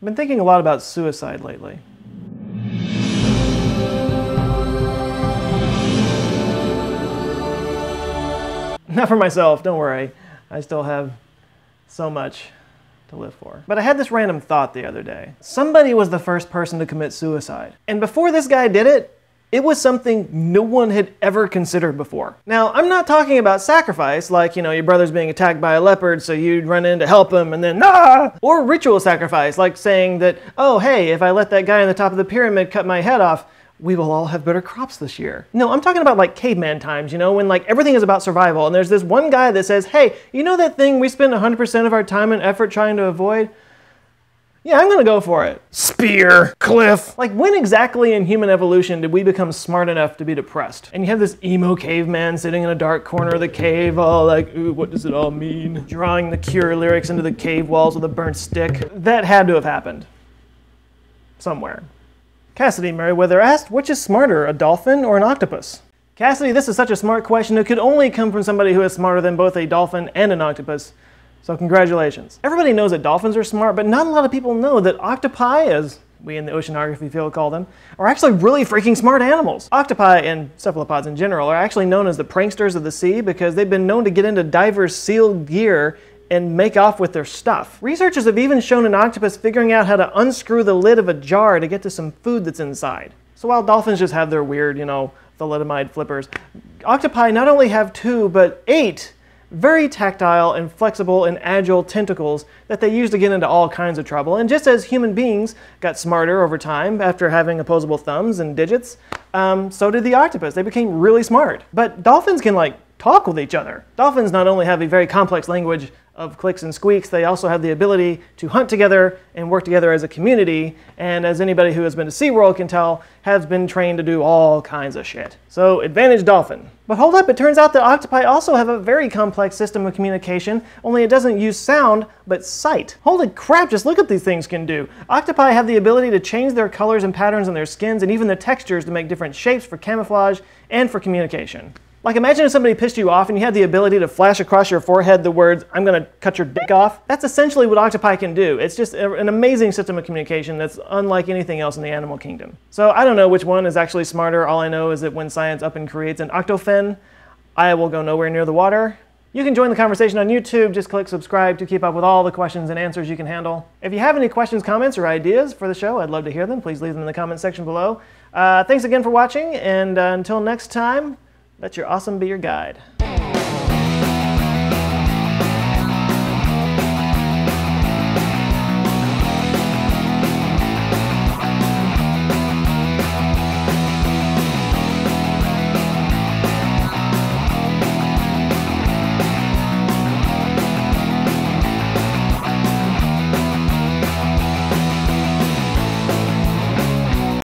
I've been thinking a lot about suicide lately. Not for myself, don't worry. I still have so much to live for. But I had this random thought the other day. Somebody was the first person to commit suicide. And before this guy did it, it was something no one had ever considered before. Now, I'm not talking about sacrifice, like, you know, your brother's being attacked by a leopard, so you'd run in to help him and then, nah! Or ritual sacrifice, like saying that, oh, hey, if I let that guy on the top of the pyramid cut my head off, we will all have better crops this year. No, I'm talking about like caveman times, you know, when like everything is about survival and there's this one guy that says, hey, you know that thing we spend 100% of our time and effort trying to avoid? Yeah, I'm gonna go for it. Spear, cliff. Like when exactly in human evolution did we become smart enough to be depressed? And you have this emo caveman sitting in a dark corner of the cave all like, ooh, what does it all mean? Drawing the Cure lyrics into the cave walls with a burnt stick. That had to have happened. Somewhere. Cassidy Merriweather asked, which is smarter, a dolphin or an octopus? Cassidy, this is such a smart question. It could only come from somebody who is smarter than both a dolphin and an octopus. So congratulations. Everybody knows that dolphins are smart, but not a lot of people know that octopi, as we in the oceanography field call them, are actually really freaking smart animals. Octopi and cephalopods in general are actually known as the pranksters of the sea because they've been known to get into divers' sealed gear and make off with their stuff. Researchers have even shown an octopus figuring out how to unscrew the lid of a jar to get to some food that's inside. So while dolphins just have their weird, you know, thalidomide flippers, octopi not only have 2, but 8 very tactile and flexible and agile tentacles that they use to get into all kinds of trouble. And just as human beings got smarter over time after having opposable thumbs and digits, so did the octopus. They became really smart. But dolphins can like talk with each other. Dolphins not only have a very complex language of clicks and squeaks, they also have the ability to hunt together and work together as a community, and as anybody who has been to SeaWorld can tell, has been trained to do all kinds of shit. So, advantage dolphin. But hold up, it turns out that octopi also have a very complex system of communication, only it doesn't use sound, but sight. Holy crap, just look at these things can do. Octopi have the ability to change their colors and patterns on their skins, and even their textures to make different shapes for camouflage and for communication. Like imagine if somebody pissed you off and you had the ability to flash across your forehead the words, I'm gonna cut your dick off. That's essentially what octopi can do. It's just an amazing system of communication that's unlike anything else in the animal kingdom. So I don't know which one is actually smarter. All I know is that when science up and creates an octofin, I will go nowhere near the water. You can join the conversation on YouTube. Just click subscribe to keep up with all the questions and answers you can handle. If you have any questions, comments, or ideas for the show, I'd love to hear them. Please leave them in the comment section below. Thanks again for watching, and until next time, let your awesome be your guide.